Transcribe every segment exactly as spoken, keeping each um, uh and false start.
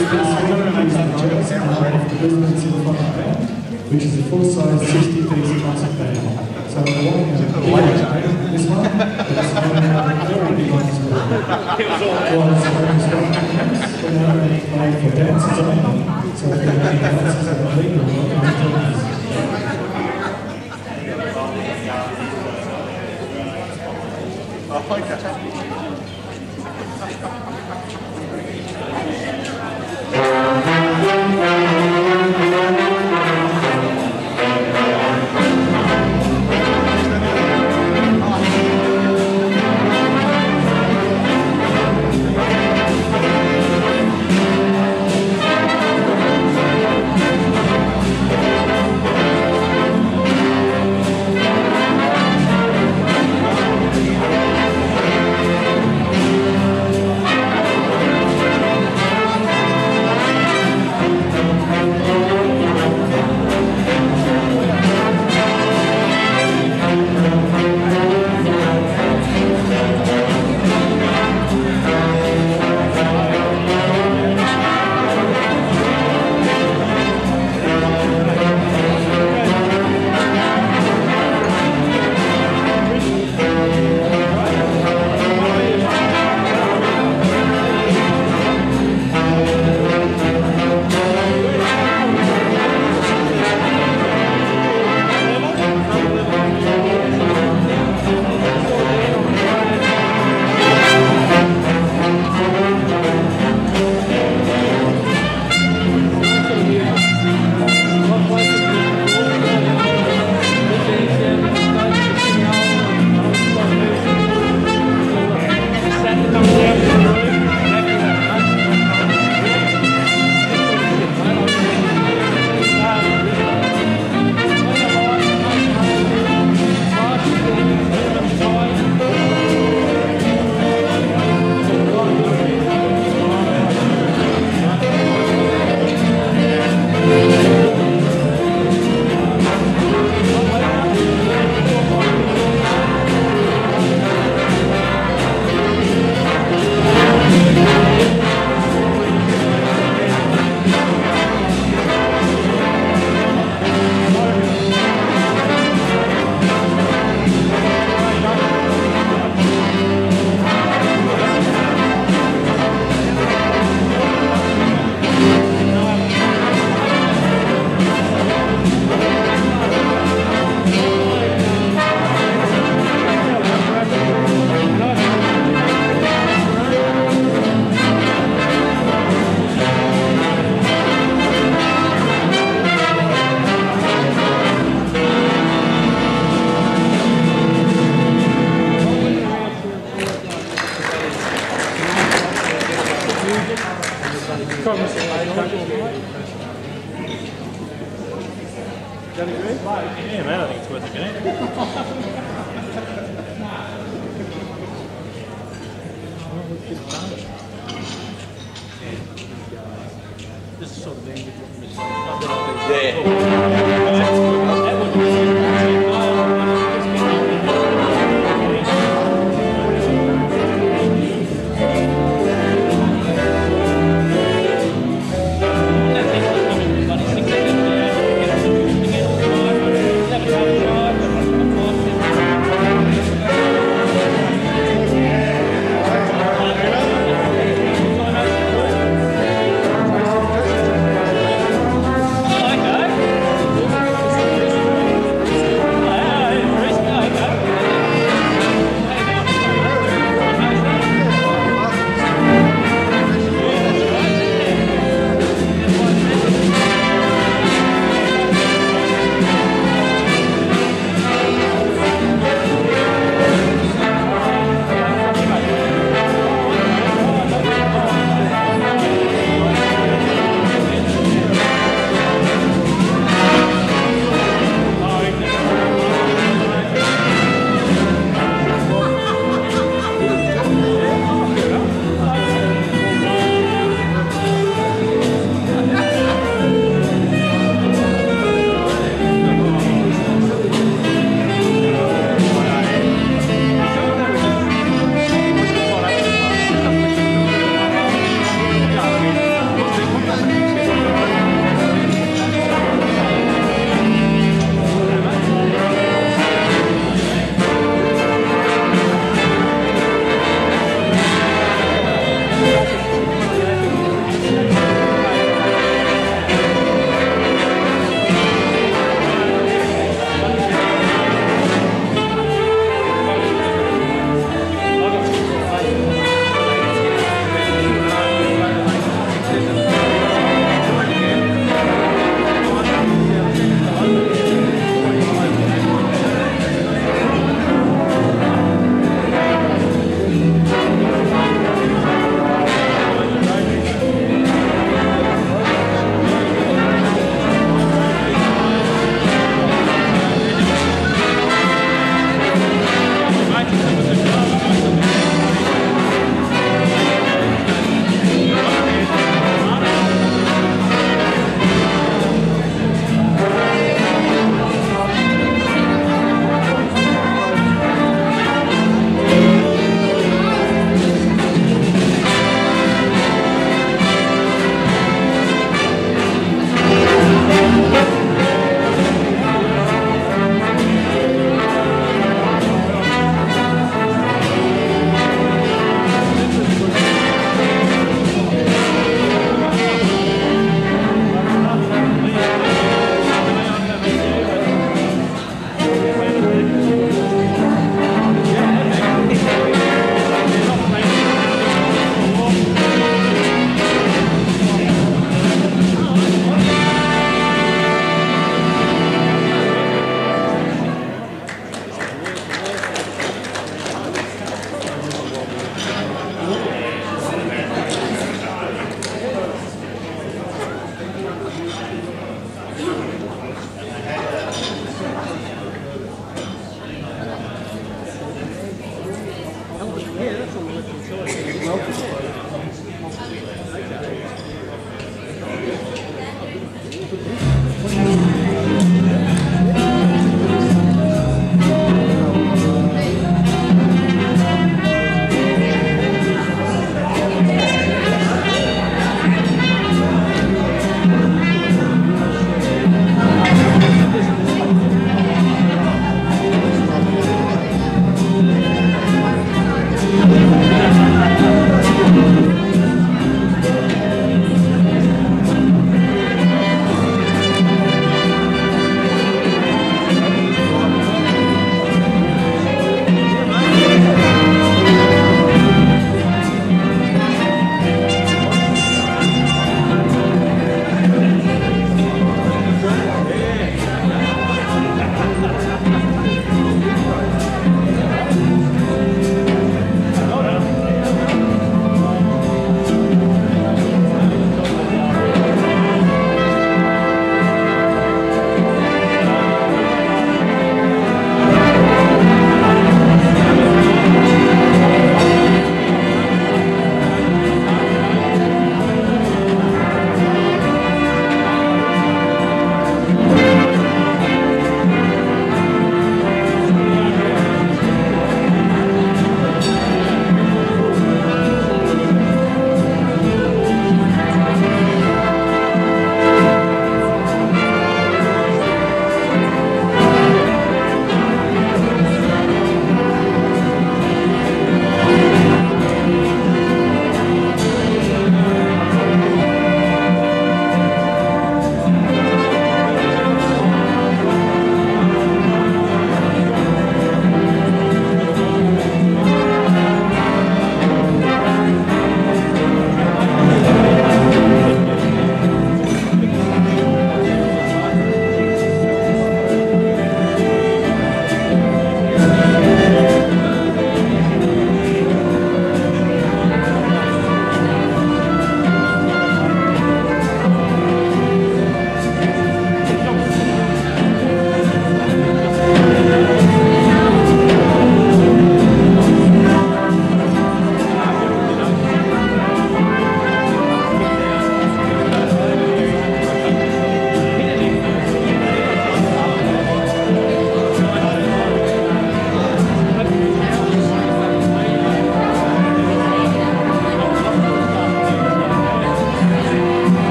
chairs and are ready for business in front of them, which is a full-size sixty piece classic band. So the one is a big one, this one, but it's one a very big one as well. One is very strong hands, but now they play for dancers only. So if there are any dancers that are legal, welcome to join us. I like that.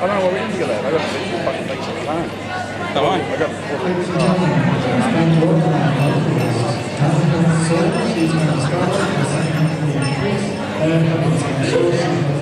I don't know what end you got. I got to fucking take some time. Come on. I got okay.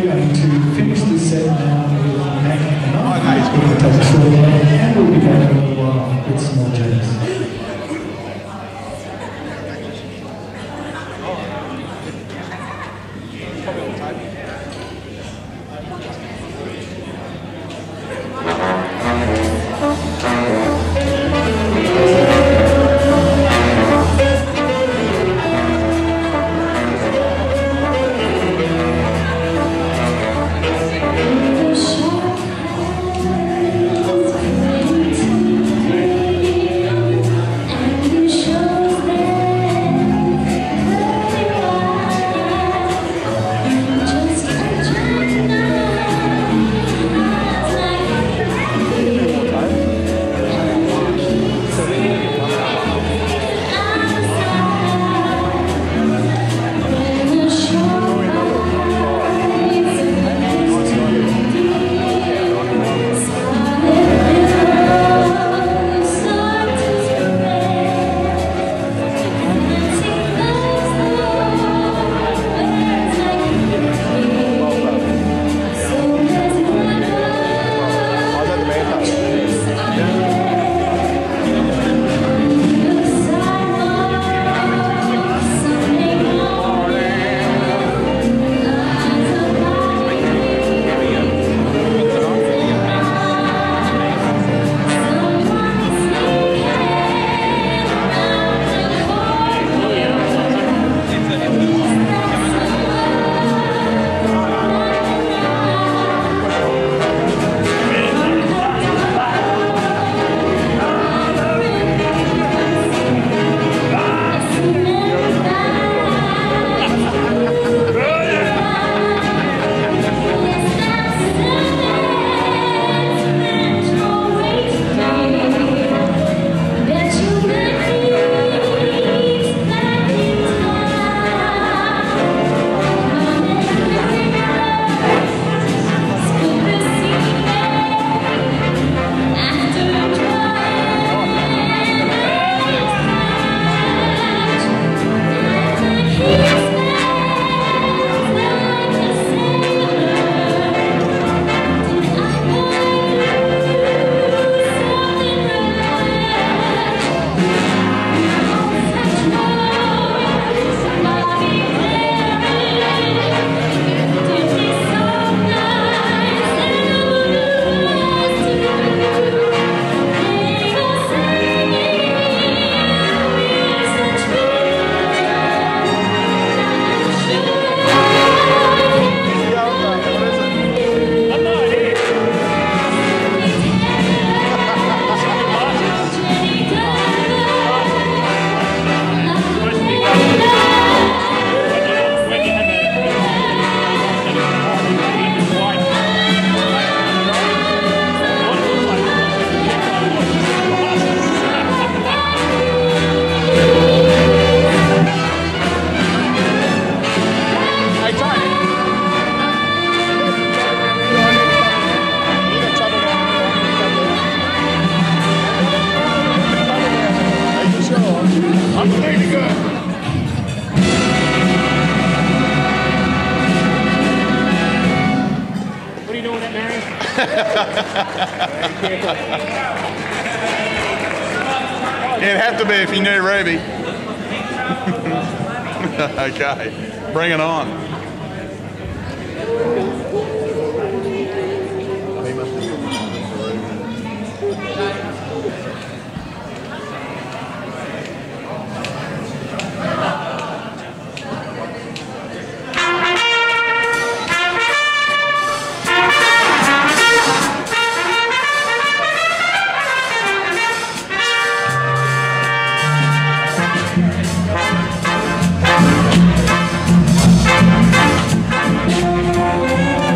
We're going to finish this set now with Mac and I. It's going to take us a little while, and we'll be back in a little while with some more jams. It'd have to be if you knew Ruby. Okay, bring it on. Thank you.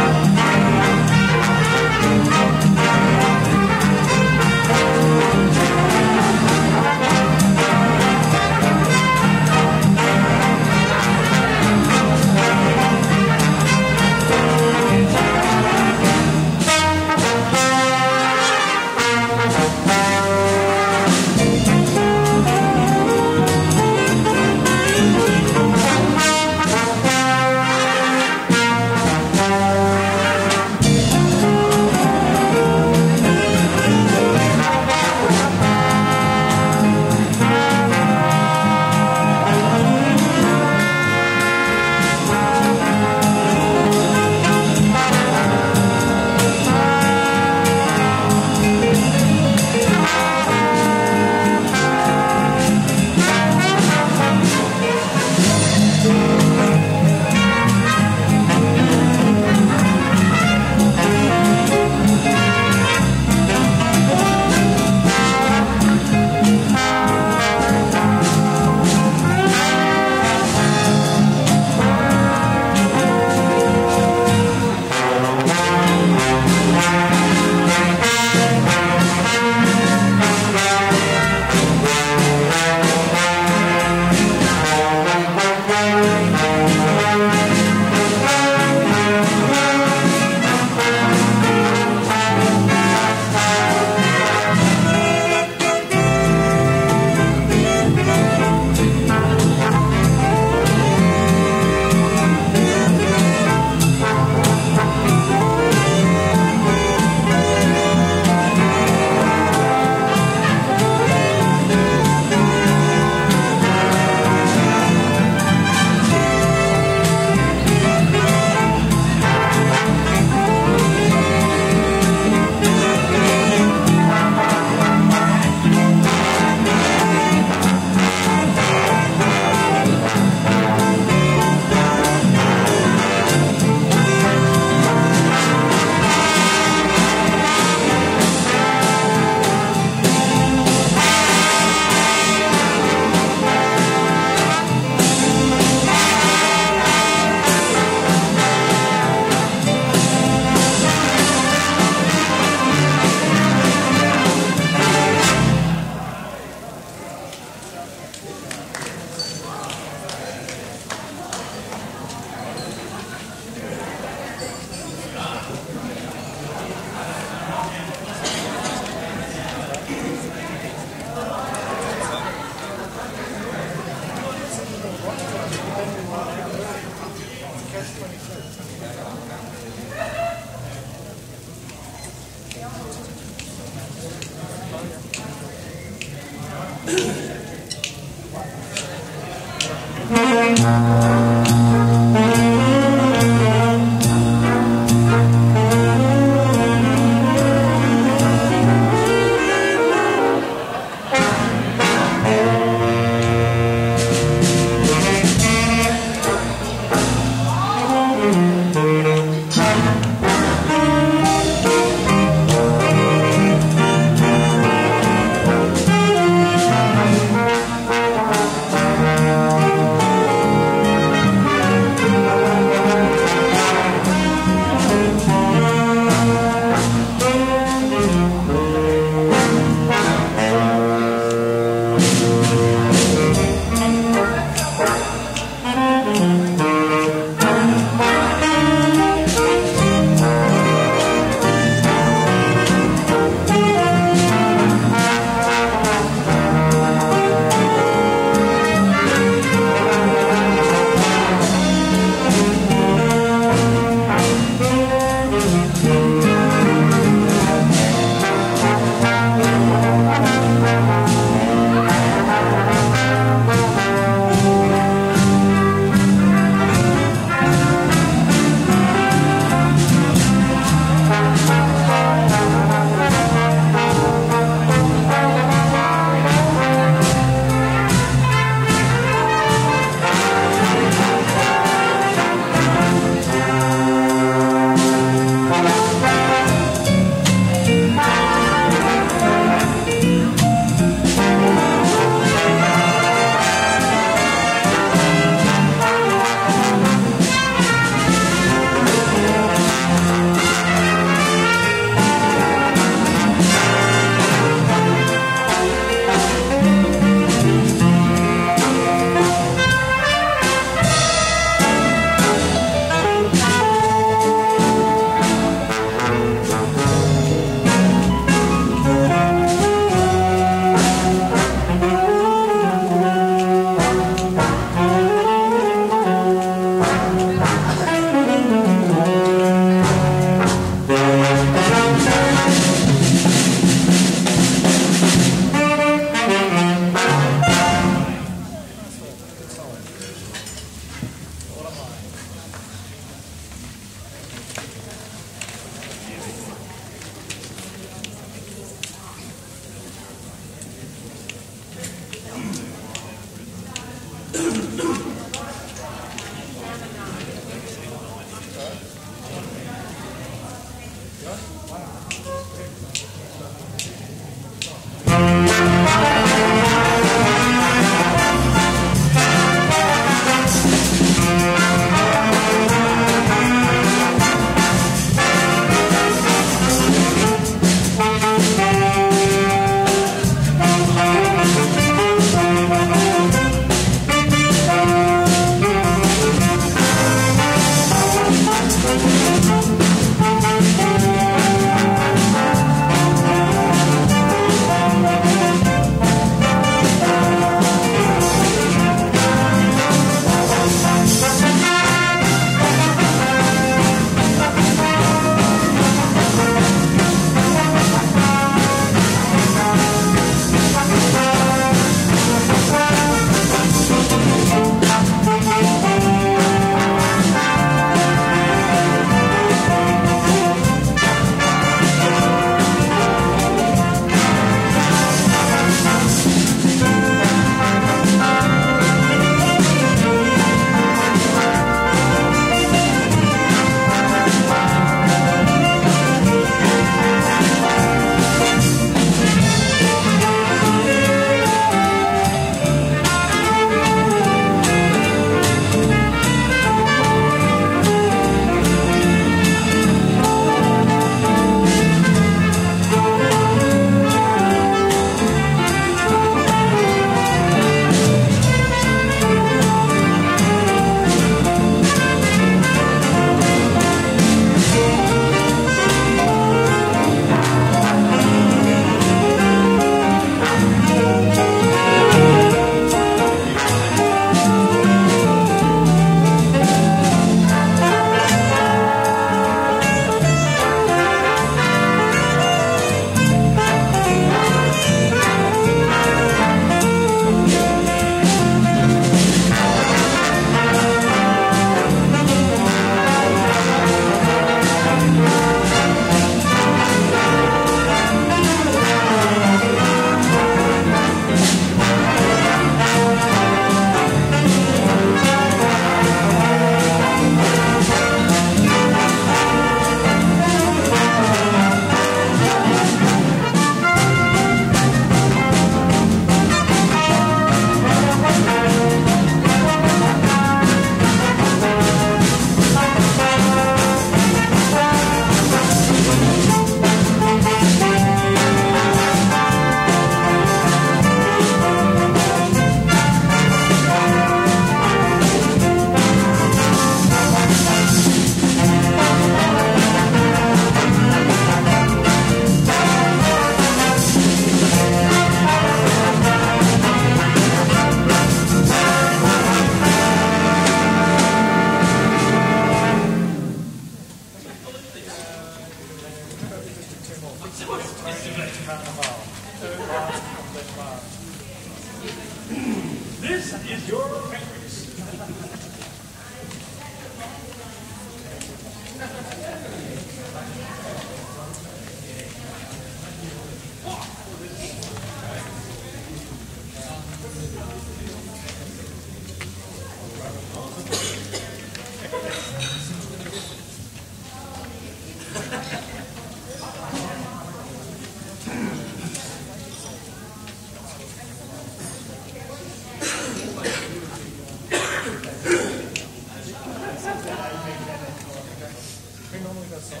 Someone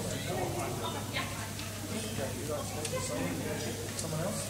else?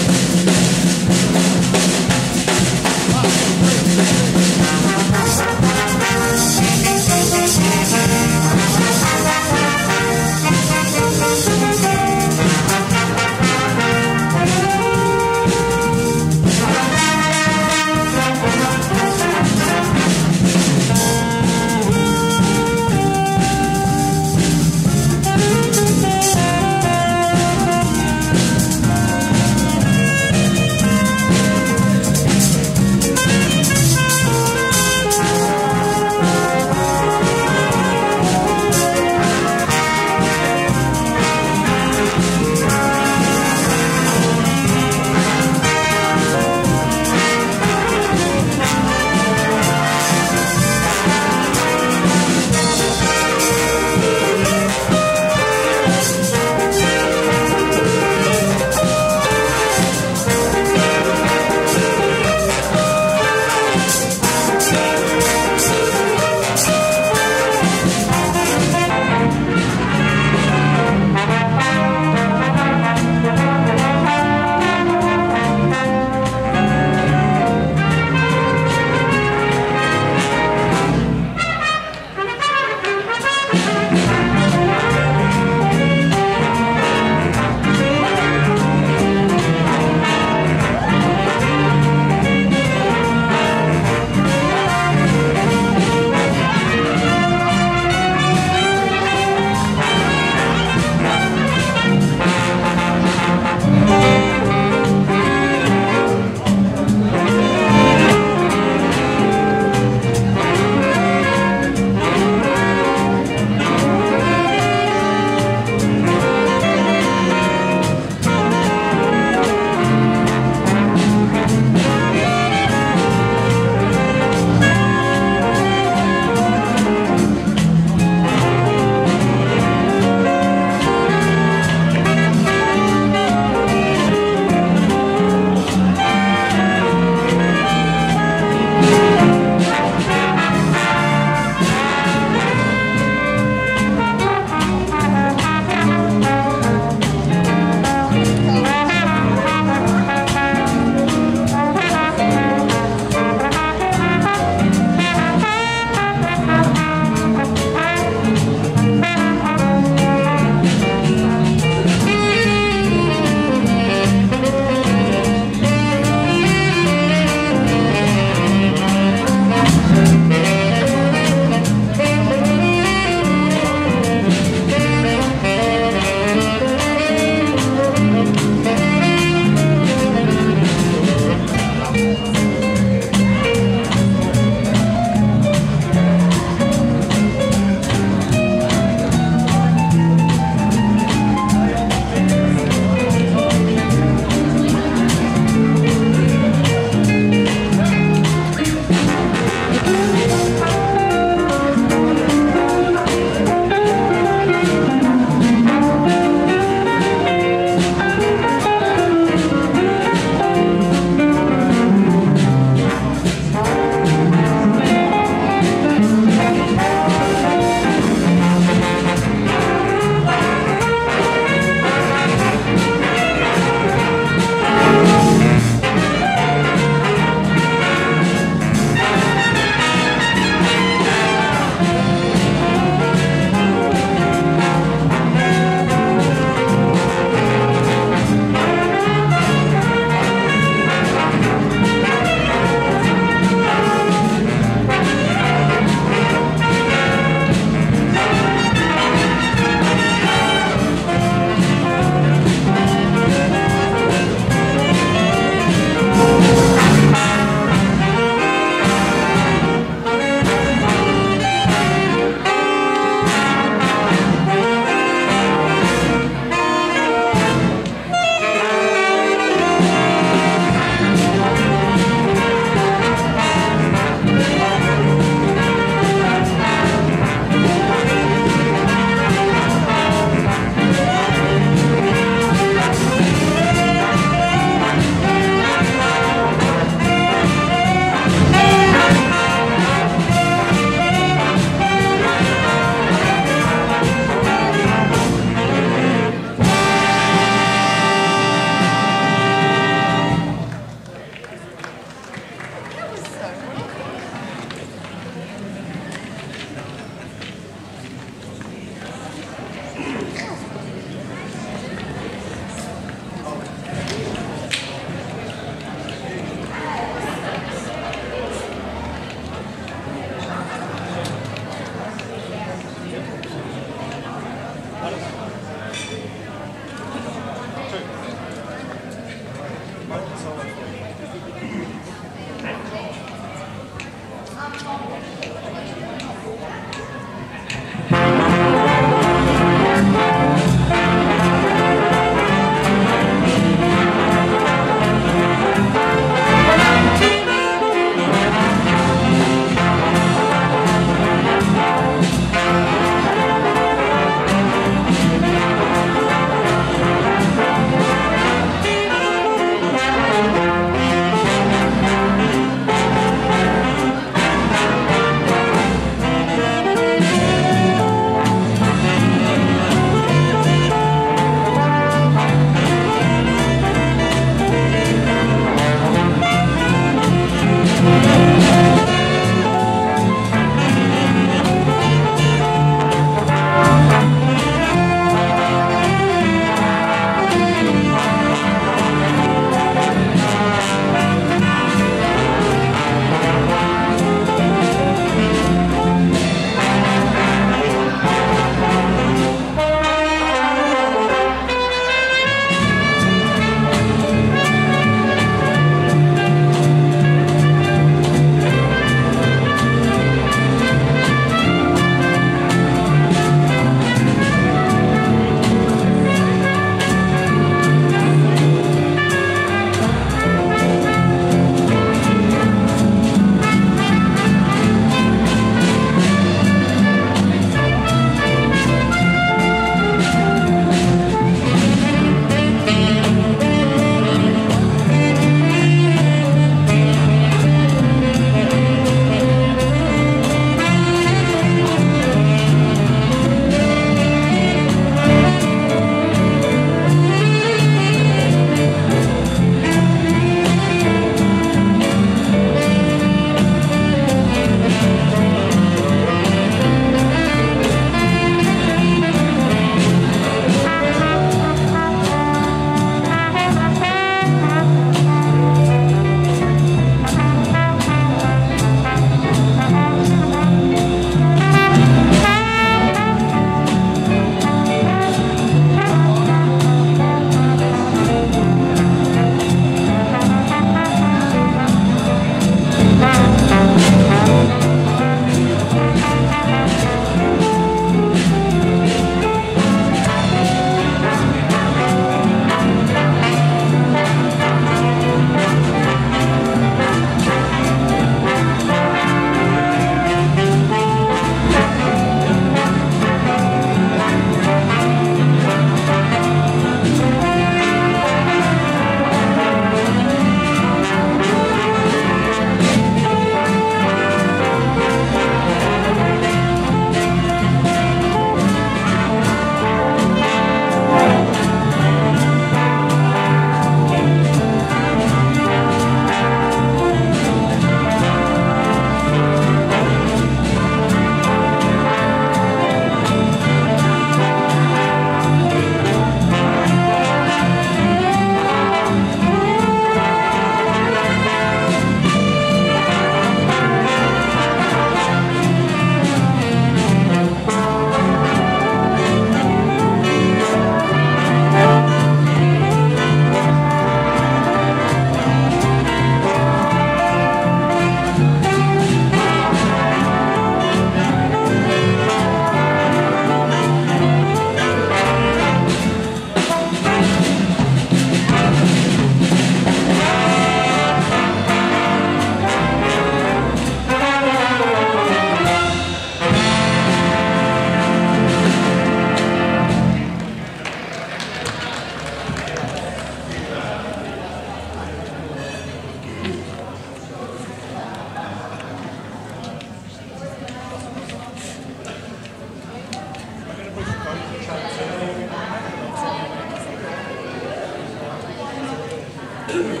You.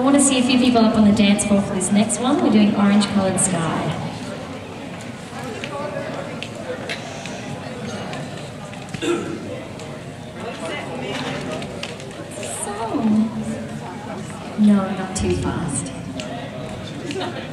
I want to see a few people up on the dance floor for this next one. We're doing Orange Coloured Sky. No, not too fast. Sky.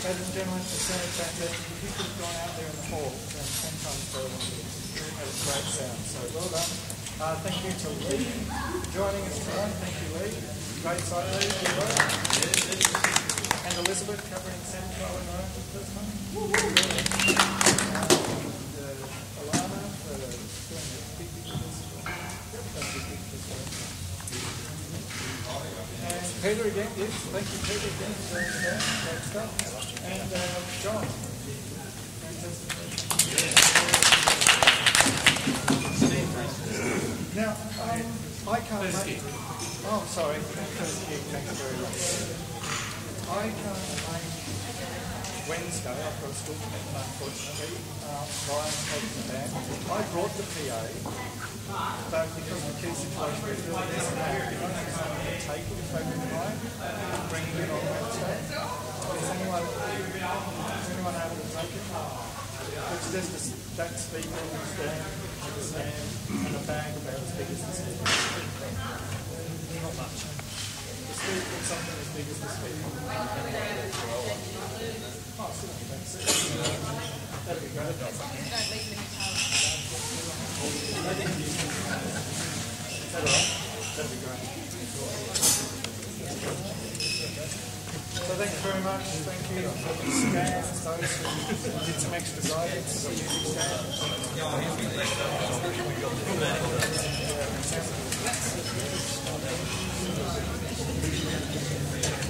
Ladies and gentlemen, the Senate back there, you could have gone out there in the hall around ten times further. You had a great sound, so well done. Uh, thank you to Lee joining us tonight. Thank you, Lee. Great sight, Lee. And Elizabeth covering Central and Rome for the first time. Um, and uh, Alana for doing the big pictures. That's a big picture. And Peter again, yes. Thank you, Peter again, for doing the band. Great stuff. And uh, John, fantastic. Now, um, I can't make... Oh, sorry. Thanks very much. I can't make Wednesday. I've got a school commitment, unfortunately. Um, Ryan's taking the band. I brought the P A, but because of the key situation, we're really missing out. I don't think someone can take it if they would like. I'm bringing it on Wednesday. Is anyone, is anyone able to take it? It's just a stack speaker with a stand and a bag about as big as the speaker. Not much. The speaker is something as big as the speaker. Oh, that'd be great. Is that alright? That'd be great. So thank you very much. Thank you for the scans, those who did some extra guidance for music scans. Yeah,